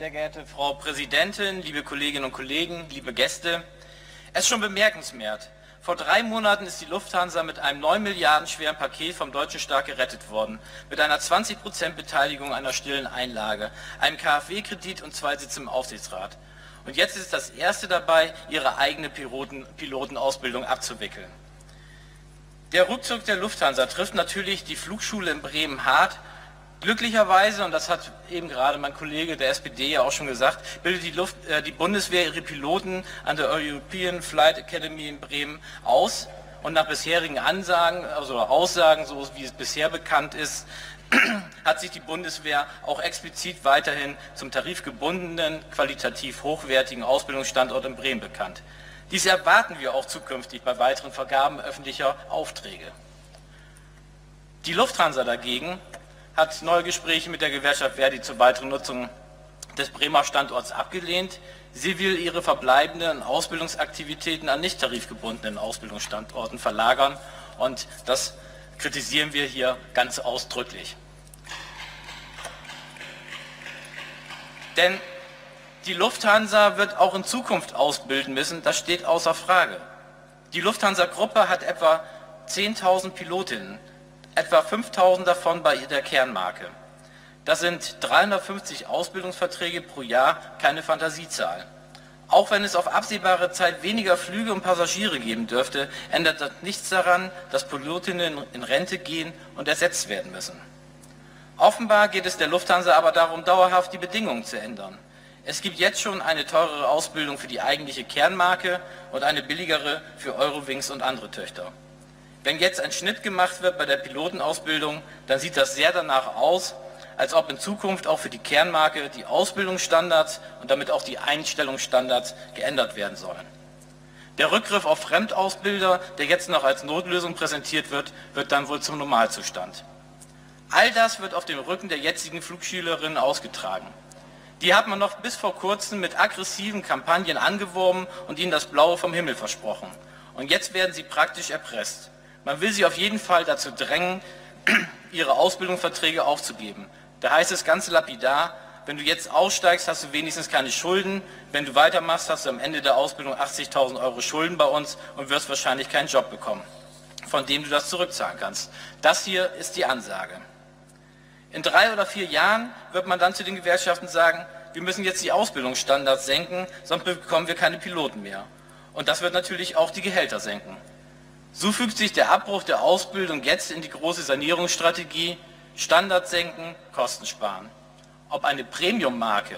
Sehr geehrte Frau Präsidentin, liebe Kolleginnen und Kollegen, liebe Gäste. Es ist schon bemerkenswert. Vor 3 Monaten ist die Lufthansa mit einem 9 Milliarden schweren Paket vom deutschen Staat gerettet worden, mit einer 20% Beteiligung einer stillen Einlage, einem KfW-Kredit und 2 Sitzen im Aufsichtsrat. Und jetzt ist das erste dabei, ihre eigene Pilotenausbildung abzuwickeln. Der Rückzug der Lufthansa trifft natürlich die Flugschule in Bremen hart. Glücklicherweise, und das hat eben gerade mein Kollege der SPD ja auch schon gesagt, bildet die Bundeswehr ihre Piloten an der European Flight Academy in Bremen aus. Und nach bisherigen Aussagen, so wie es bisher bekannt ist, hat sich die Bundeswehr auch explizit weiterhin zum tarifgebundenen, qualitativ hochwertigen Ausbildungsstandort in Bremen bekannt. Dies erwarten wir auch zukünftig bei weiteren Vergaben öffentlicher Aufträge. Die Lufthansa dagegen hat neue Gespräche mit der Gewerkschaft Verdi zur weiteren Nutzung des Bremer Standorts abgelehnt. Sie will ihre verbleibenden Ausbildungsaktivitäten an nicht tarifgebundenen Ausbildungsstandorten verlagern, und das kritisieren wir hier ganz ausdrücklich. Denn die Lufthansa wird auch in Zukunft ausbilden müssen, das steht außer Frage. Die Lufthansa-Gruppe hat etwa 10.000 Pilotinnen, etwa 5.000 davon bei der Kernmarke. Das sind 350 Ausbildungsverträge pro Jahr, keine Fantasiezahl. Auch wenn es auf absehbare Zeit weniger Flüge und Passagiere geben dürfte, ändert das nichts daran, dass Pilotinnen in Rente gehen und ersetzt werden müssen. Offenbar geht es der Lufthansa aber darum, dauerhaft die Bedingungen zu ändern. Es gibt jetzt schon eine teurere Ausbildung für die eigentliche Kernmarke und eine billigere für Eurowings und andere Töchter. Wenn jetzt ein Schnitt gemacht wird bei der Pilotenausbildung, dann sieht das sehr danach aus, als ob in Zukunft auch für die Kernmarke die Ausbildungsstandards und damit auch die Einstellungsstandards geändert werden sollen. Der Rückgriff auf Fremdausbilder, der jetzt noch als Notlösung präsentiert wird, wird dann wohl zum Normalzustand. All das wird auf dem Rücken der jetzigen Flugschülerinnen ausgetragen. Die hat man noch bis vor kurzem mit aggressiven Kampagnen angeworben und ihnen das Blaue vom Himmel versprochen. Und jetzt werden sie praktisch erpresst. Man will sie auf jeden Fall dazu drängen, ihre Ausbildungsverträge aufzugeben. Da heißt es ganz lapidar, wenn du jetzt aussteigst, hast du wenigstens keine Schulden. Wenn du weitermachst, hast du am Ende der Ausbildung 80.000 € Schulden bei uns und wirst wahrscheinlich keinen Job bekommen, von dem du das zurückzahlen kannst. Das hier ist die Ansage. In 3 oder 4 Jahren wird man dann zu den Gewerkschaften sagen, wir müssen jetzt die Ausbildungsstandards senken, sonst bekommen wir keine Piloten mehr. Und das wird natürlich auch die Gehälter senken. So fügt sich der Abbruch der Ausbildung jetzt in die große Sanierungsstrategie, Standards senken, Kosten sparen. Ob eine Premium-Marke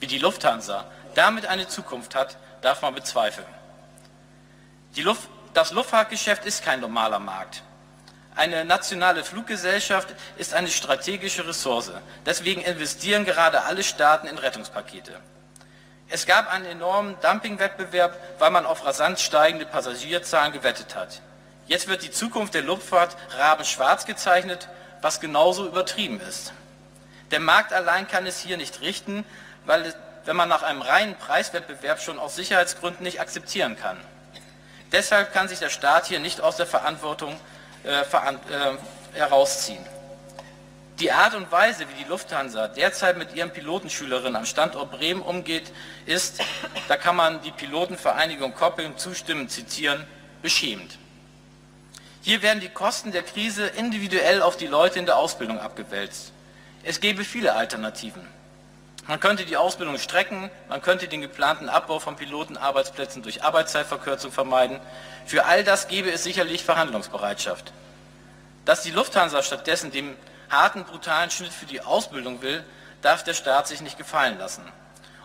wie die Lufthansa damit eine Zukunft hat, darf man bezweifeln. Das Luftfahrtgeschäft ist kein normaler Markt. Eine nationale Fluggesellschaft ist eine strategische Ressource. Deswegen investieren gerade alle Staaten in Rettungspakete. Es gab einen enormen Dumpingwettbewerb, weil man auf rasant steigende Passagierzahlen gewettet hat. Jetzt wird die Zukunft der Luftfahrt rabenschwarz gezeichnet, was genauso übertrieben ist. Der Markt allein kann es hier nicht richten, wenn man nach einem reinen Preiswettbewerb schon aus Sicherheitsgründen nicht akzeptieren kann. Deshalb kann sich der Staat hier nicht aus der Verantwortung herausziehen. Die Art und Weise, wie die Lufthansa derzeit mit ihren Pilotenschülerinnen am Standort Bremen umgeht, ist, da kann man die Pilotenvereinigung Koppeln zustimmend zitieren, beschämend. Hier werden die Kosten der Krise individuell auf die Leute in der Ausbildung abgewälzt. Es gäbe viele Alternativen. Man könnte die Ausbildung strecken, man könnte den geplanten Abbau von Pilotenarbeitsplätzen durch Arbeitszeitverkürzung vermeiden. Für all das gäbe es sicherlich Verhandlungsbereitschaft. Dass die Lufthansa stattdessen dem harten, brutalen Schnitt für die Ausbildung will, darf der Staat sich nicht gefallen lassen.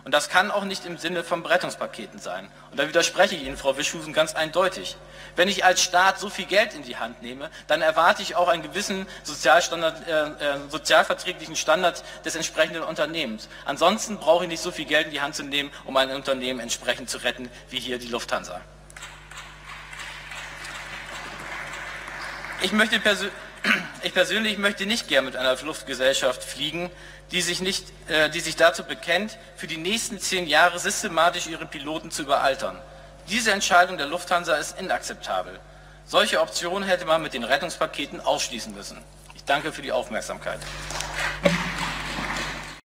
Und das kann auch nicht im Sinne von Rettungspaketen sein. Und da widerspreche ich Ihnen, Frau Wischhusen, ganz eindeutig. Wenn ich als Staat so viel Geld in die Hand nehme, dann erwarte ich auch einen gewissen sozialverträglichen Standard des entsprechenden Unternehmens. Ansonsten brauche ich nicht so viel Geld in die Hand zu nehmen, um ein Unternehmen entsprechend zu retten, wie hier die Lufthansa. Ich persönlich möchte nicht gern mit einer Luftgesellschaft fliegen, die sich dazu bekennt, für die nächsten 10 Jahre systematisch ihre Piloten zu überaltern. Diese Entscheidung der Lufthansa ist inakzeptabel. Solche Optionen hätte man mit den Rettungspaketen ausschließen müssen. Ich danke für die Aufmerksamkeit.